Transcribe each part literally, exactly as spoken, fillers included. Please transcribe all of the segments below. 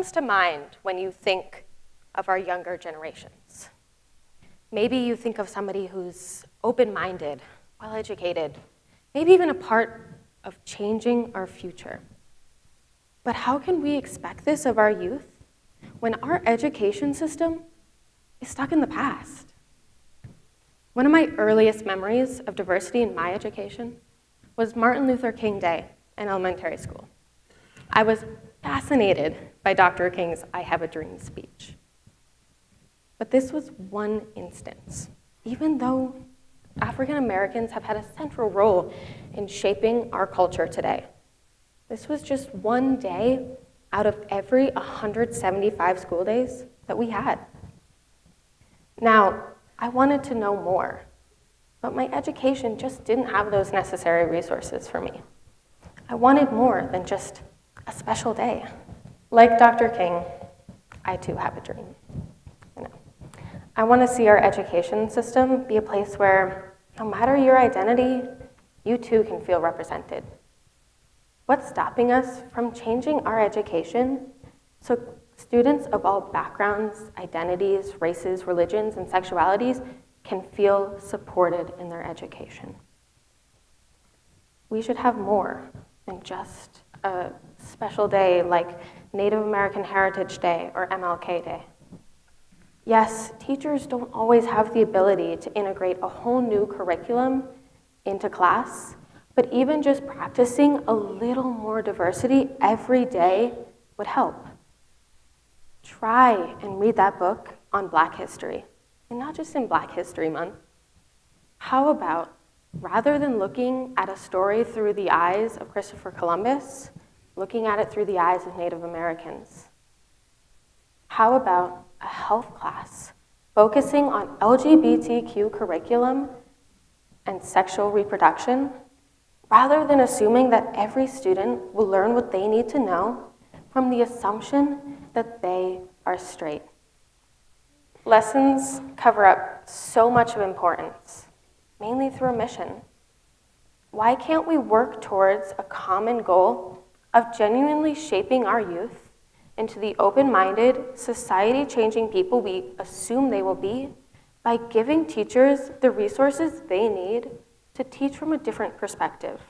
comes to mind when you think of our younger generations? Maybe you think of somebody who's open-minded, well-educated, maybe even a part of changing our future. But how can we expect this of our youth when our education system is stuck in the past? One of my earliest memories of diversity in my education was Martin Luther King Day in elementary school. I was fascinated by Doctor King's "I Have a Dream" speech. But this was one instance, even though African Americans have had a central role in shaping our culture today. This was just one day out of every one hundred seventy-five school days that we had. Now, I wanted to know more, but my education just didn't have those necessary resources for me. I wanted more than just a special day. Like Doctor King, I too have a dream. You know, I want to see our education system be a place where, no matter your identity, you too can feel represented. What's stopping us from changing our education so students of all backgrounds, identities, races, religions, and sexualities can feel supported in their education? We should have more than just a special day like Native American Heritage Day or M L K Day. Yes, teachers don't always have the ability to integrate a whole new curriculum into class, but even just practicing a little more diversity every day would help. Try and read that book on Black history, and not just in Black History Month. How about, rather than looking at a story through the eyes of Christopher Columbus, looking at it through the eyes of Native Americans? How about a health class focusing on L G B T Q curriculum and sexual reproduction, rather than assuming that every student will learn what they need to know from the assumption that they are straight? Lessons cover up so much of importance, mainly through omission. Why can't we work towards a common goal of genuinely shaping our youth into the open-minded, society-changing people we assume they will be by giving teachers the resources they need to teach from a different perspective?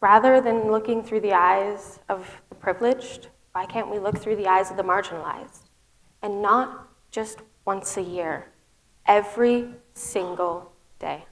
Rather than looking through the eyes of the privileged, why can't we look through the eyes of the marginalized? And not just once a year, every single day.